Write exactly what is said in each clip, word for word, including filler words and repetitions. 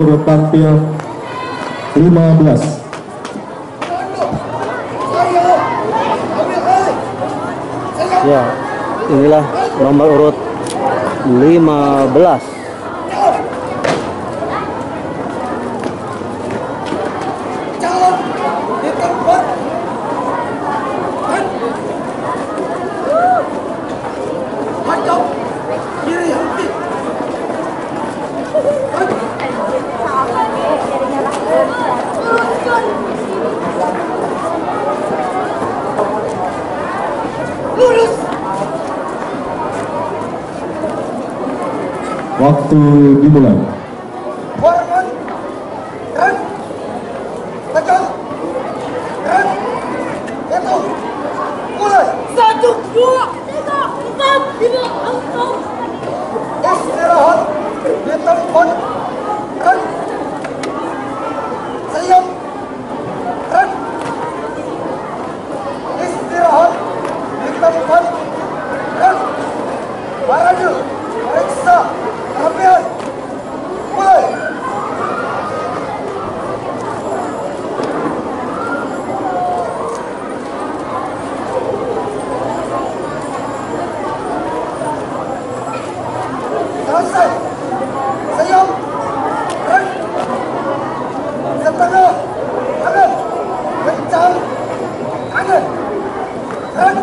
Pantil lima belas. Ya, inilah nomor urut lima belas. Waktu dimulai. Satu, dua, tiga, empat, lima, enam. Istirahat. Ditelepon. Siap. Istirahat. Ditelepon. Baraju. Periksa. Ambil. Mulai. Selesai. Sayang. Rek. Setengah. Kanan. Kencang. Kanan. Rek.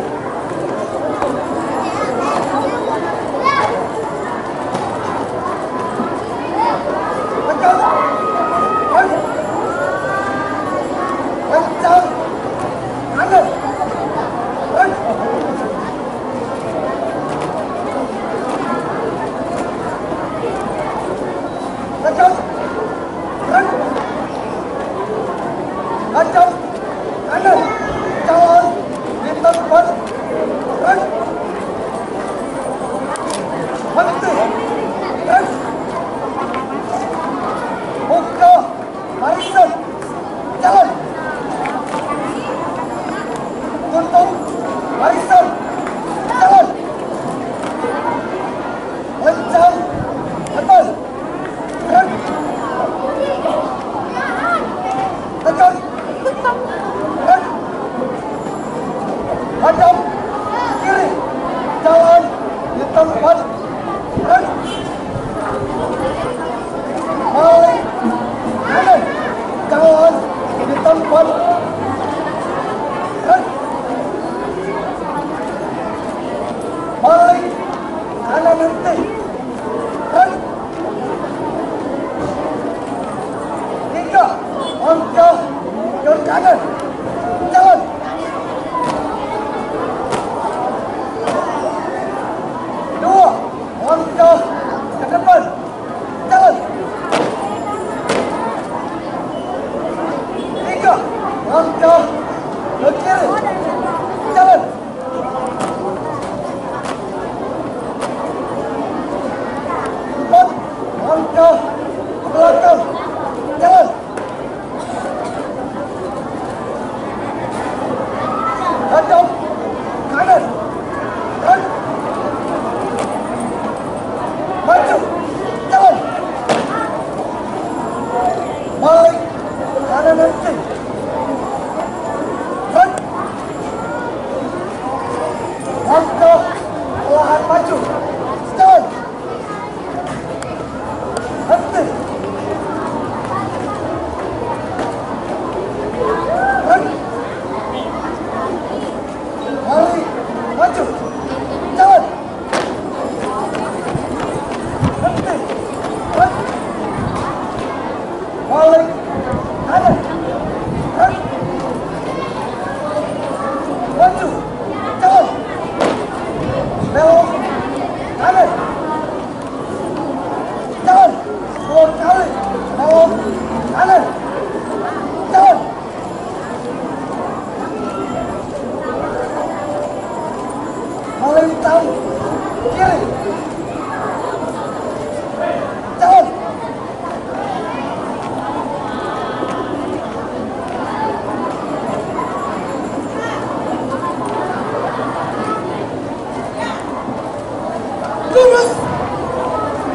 Lurus,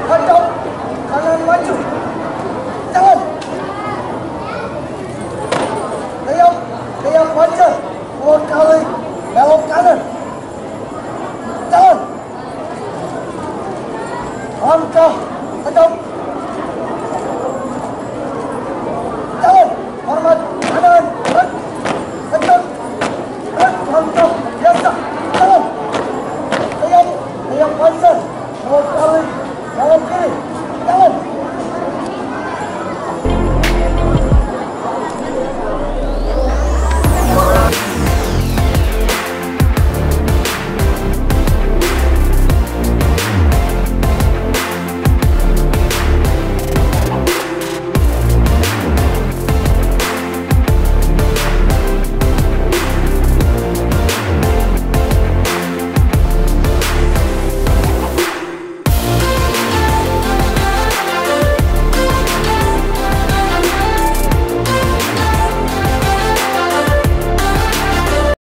hadap, kanan maju, jalan, 나는